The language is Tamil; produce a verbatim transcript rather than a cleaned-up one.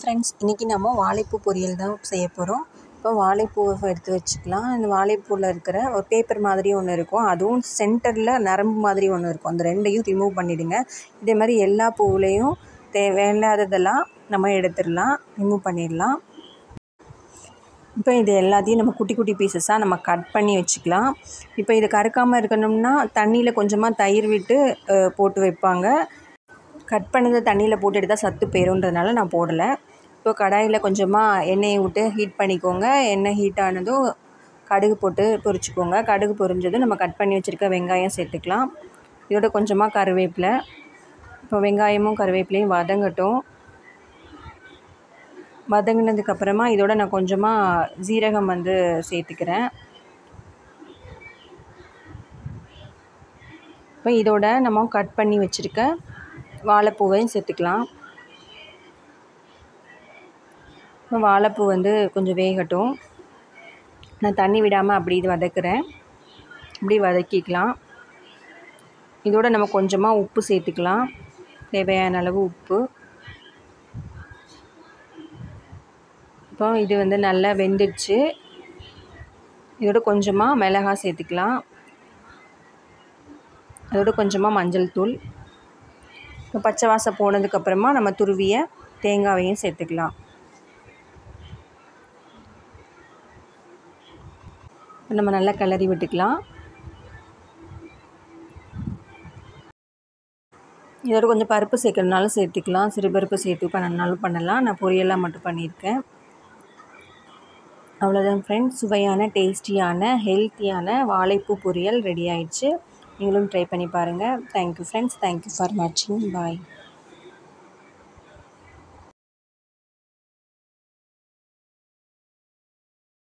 ஃப்ரெண்ட்ஸ், இன்றைக்கி நம்ம வாழைப்பூ பொரியல் தான் செய்ய போகிறோம். இப்போ வாழைப்பூவை எடுத்து வச்சுக்கலாம். அந்த வாழைப்பூவில் இருக்கிற ஒரு பேப்பர் மாதிரி ஒன்று இருக்கும், அதுவும் சென்டரில் நரம்பு மாதிரி ஒன்று இருக்கும். அந்த ரெண்டையும் ரிமூவ் பண்ணிவிடுங்க. இதே மாதிரி எல்லா பூவிலையும் தேவையில்லாததெல்லாம் நம்ம எடுத்துடலாம், ரிமூவ் பண்ணிடலாம். இப்போ இது எல்லாத்தையும் நம்ம குட்டி குட்டி பீசஸாக நம்ம கட் பண்ணி வச்சுக்கலாம். இப்போ இது கருக்காமல் இருக்கணும்னா தண்ணியில் கொஞ்சமாக தயிர் விட்டு போட்டு வைப்பாங்க. கட் பண்ணதை தண்ணியில் போட்டு எடுத்தால் சத்து போயிரும்ன்றதுனால நான் போடலை. இப்போ கடாயில் கொஞ்சமாக எண்ணெயை விட்டு ஹீட் பண்ணிக்கோங்க. எண்ணெய் ஹீட் ஆனதும் கடுகு போட்டு பொரிச்சுக்கோங்க. கடுகு பொரிஞ்சதும் நம்ம கட் பண்ணி வச்சுருக்க வெங்காயம் சேர்த்துக்கலாம். இதோட கொஞ்சமாக கருவேப்பிலை. இப்போ வெங்காயமும் கருவேப்பிலையும் வதங்கட்டும். வதங்கினதுக்கப்புறமா இதோட நான் கொஞ்சமாக ஜீரகம் வந்து சேர்த்துக்கிறேன். இப்போ இதோட நம்ம கட் பண்ணி வச்சுருக்க வாழைப்பூவையும் சேர்த்துக்கலாம். வாழைப்பூ வந்து கொஞ்சம் வேகட்டும். நான் தண்ணி விடாமல் அப்படி இது வதக்குறேன். இப்படி வதக்கிக்கலாம். இதோட நம்ம கொஞ்சமாக உப்பு சேர்த்துக்கலாம், தேவையான அளவு உப்பு. இப்போ இது வந்து நல்லா வெந்துடுச்சு. இதோட கொஞ்சமாக மிளகாய் சேர்த்துக்கலாம். அதோட கொஞ்சமாக மஞ்சள் தூள். இப்போ பச்சை வாசம் போனதுக்கப்புறமா நம்ம துருவிய தேங்காயையும் சேர்த்துக்கலாம். இப்போ நம்ம நல்லா கிளறி விட்டுக்கலாம். இதோட கொஞ்சம் பருப்பு சேர்க்கணுனாலும் சேர்த்துக்கலாம், சிறுபருப்பு சேர்த்து பண்ணணுனாலும் பண்ணலாம். நான் பொரியலாக மட்டும் பண்ணியிருக்கேன். அவ்வளோதான் ஃப்ரெண்ட்ஸ், சுவையான டேஸ்டியான ஹெல்த்தியான வாழைப்பூ பொரியல் ரெடி ஆயிடுச்சு. நீங்களும் ட்ரை பண்ணி பாருங்கள். தேங்க்யூ ஃப்ரெண்ட்ஸ், தேங்க்யூ ஃபார் வாட்சிங். பாய்.